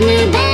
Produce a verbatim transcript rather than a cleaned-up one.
We're back.